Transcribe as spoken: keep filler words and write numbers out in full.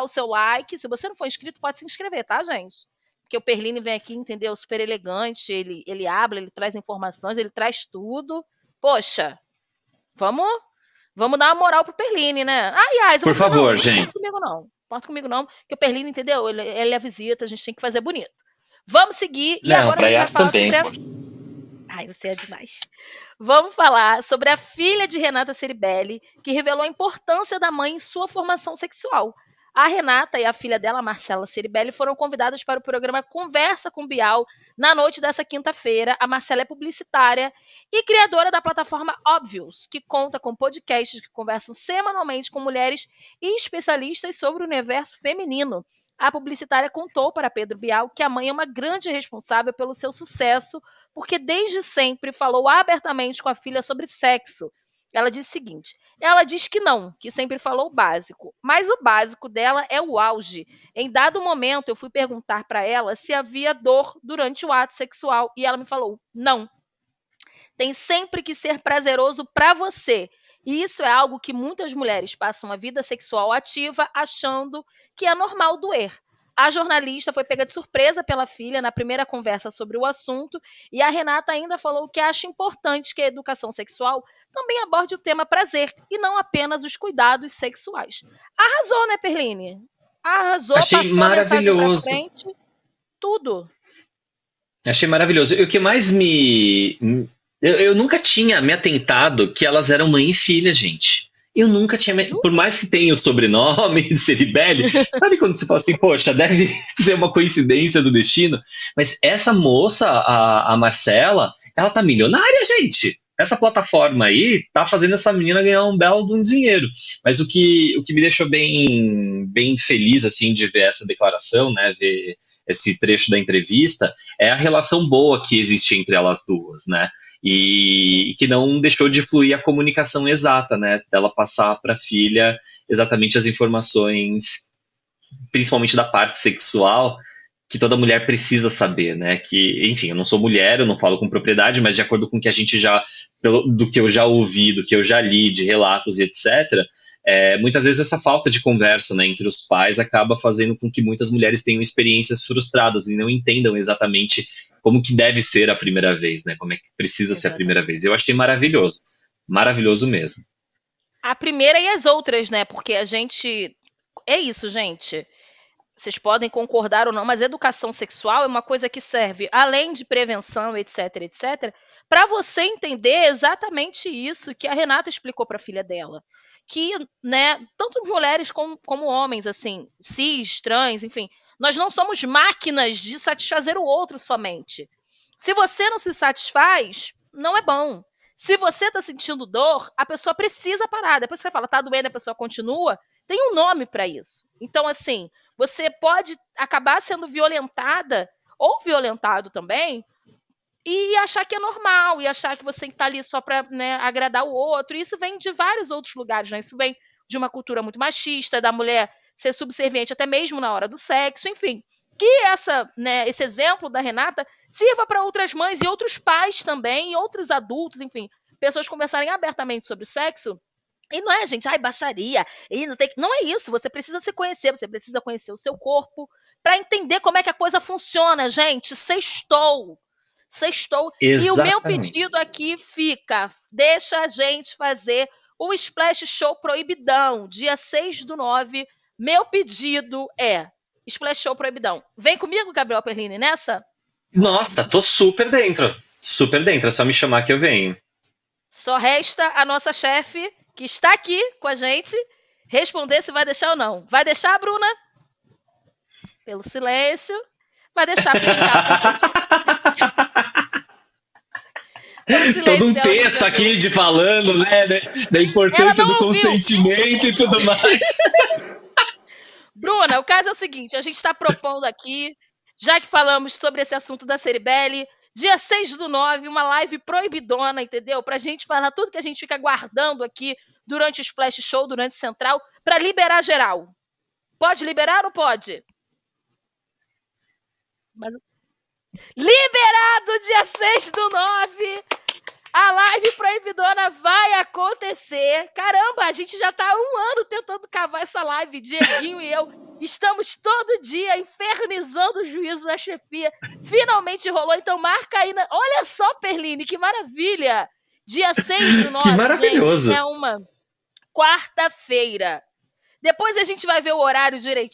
o seu like. Se você não for inscrito, pode se inscrever, tá, gente? Porque o Perlini vem aqui, entendeu? Super elegante, ele, ele habla, ele traz informações, ele traz tudo. Poxa, vamos, vamos dar uma moral pro Perlini, né? Aliás, por favor, não, gente. Não importa comigo, não. Não importa comigo, não. Porque o Perlini, entendeu? Ele, ele é visita, a gente tem que fazer bonito. Vamos seguir. E não, agora a gente vai falar também. Sobre... Ai, você é demais. Vamos falar sobre a filha de Renata Ceribelli, que revelou a importância da mãe em sua formação sexual. A Renata e a filha dela, Marcela Ceribelli, foram convidadas para o programa Conversa com Bial na noite dessa quinta-feira. A Marcela é publicitária e criadora da plataforma Obvius, que conta com podcasts que conversam semanalmente com mulheres e especialistas sobre o universo feminino. A publicitária contou para Pedro Bial que a mãe é uma grande responsável pelo seu sucesso, porque desde sempre falou abertamente com a filha sobre sexo. Ela diz o seguinte, ela diz que não, que sempre falou o básico, mas o básico dela é o auge. Em dado momento, eu fui perguntar para ela se havia dor durante o ato sexual e ela me falou, não. Tem sempre que ser prazeroso para você. E isso é algo que muitas mulheres passam a vida sexual ativa achando que é normal doer. A jornalista foi pega de surpresa pela filha na primeira conversa sobre o assunto e a Renata ainda falou que acha importante que a educação sexual também aborde o tema prazer e não apenas os cuidados sexuais. Arrasou, né, Perlini? Arrasou, achei passou maravilhoso. A mensagem pra frente, tudo. Achei maravilhoso. E o que mais me... Eu, eu nunca tinha me atentado que elas eram mãe e filha, gente. Eu nunca tinha... Me... Por mais que tenha o sobrenome de Ceribelli, sabe quando você fala assim, poxa, deve ser uma coincidência do destino? Mas essa moça, a, a Marcela, ela tá milionária, gente. Essa plataforma aí tá fazendo essa menina ganhar um belo de um dinheiro. Mas o que, o que me deixou bem, bem feliz, assim, de ver essa declaração, né, ver esse trecho da entrevista, é a relação boa que existe entre elas duas, né? E que não deixou de fluir a comunicação exata, né? Dela passar para a filha exatamente as informações, principalmente da parte sexual, que toda mulher precisa saber, né? Que, enfim, eu não sou mulher, eu não falo com propriedade, mas de acordo com o que a gente já, pelo, do que eu já ouvi, do que eu já li, de relatos e etcétera, é, muitas vezes essa falta de conversa, né, entre os pais acaba fazendo com que muitas mulheres tenham experiências frustradas e não entendam exatamente como que deve ser a primeira vez, né? Como é que precisa Exatamente. Ser a primeira vez. Eu achei maravilhoso. Maravilhoso mesmo. A primeira e as outras, né? Porque a gente... É isso, gente. Vocês podem concordar ou não, mas educação sexual é uma coisa que serve, além de prevenção, etc, etcétera, para você entender exatamente isso que a Renata explicou para a filha dela. Que, né, tanto mulheres como, como homens, assim, cis, trans, enfim... Nós não somos máquinas de satisfazer o outro somente. Se você não se satisfaz, não é bom. Se você está sentindo dor, a pessoa precisa parar. Depois que você fala, tá doendo, a pessoa continua. Tem um nome para isso. Então, assim, você pode acabar sendo violentada ou violentado também e achar que é normal, e achar que você tem que estar ali só para, né, agradar o outro. E isso vem de vários outros lugares, né? Isso vem de uma cultura muito machista, da mulher... ser subserviente até mesmo na hora do sexo, enfim. Que essa, né, esse exemplo da Renata sirva para outras mães e outros pais também, e outros adultos, enfim, pessoas conversarem abertamente sobre o sexo. E não é, gente, ai, baixaria, e não tem que... Não é isso, você precisa se conhecer, você precisa conhecer o seu corpo para entender como é que a coisa funciona, gente. Sextou. Sextou. Exatamente. E o meu pedido aqui fica, deixa a gente fazer o Splash Show Proibidão, dia seis do nove. Meu pedido é Splash Show Proibidão. Vem comigo, Gabriel Perlini, nessa? Nossa, tô super dentro. Super dentro, é só me chamar que eu venho. Só resta a nossa chefe, que está aqui com a gente, responder se vai deixar ou não. Vai deixar, Bruna? Pelo silêncio. Vai deixar, porque todo um texto aqui de falando, né, da importância do consentimento e tudo mais. Bruna, o caso é o seguinte, a gente está propondo aqui, já que falamos sobre esse assunto da Ceribelli, dia seis do nove, uma live proibidona, entendeu? Para a gente falar tudo que a gente fica guardando aqui durante o Splash Show, durante o Central, para liberar geral. Pode liberar ou pode? Mas... Liberado dia seis do nove! A live proibidona vai acontecer. Caramba, a gente já está há um ano tentando cavar essa live, Dieguinho e eu. Estamos todo dia infernizando o juízo da chefia. Finalmente rolou, então marca aí. Na... Olha só, Perlini, que maravilha! Dia seis do nove, que maravilhoso. Gente, é uma quarta-feira. Depois a gente vai ver o horário direitinho.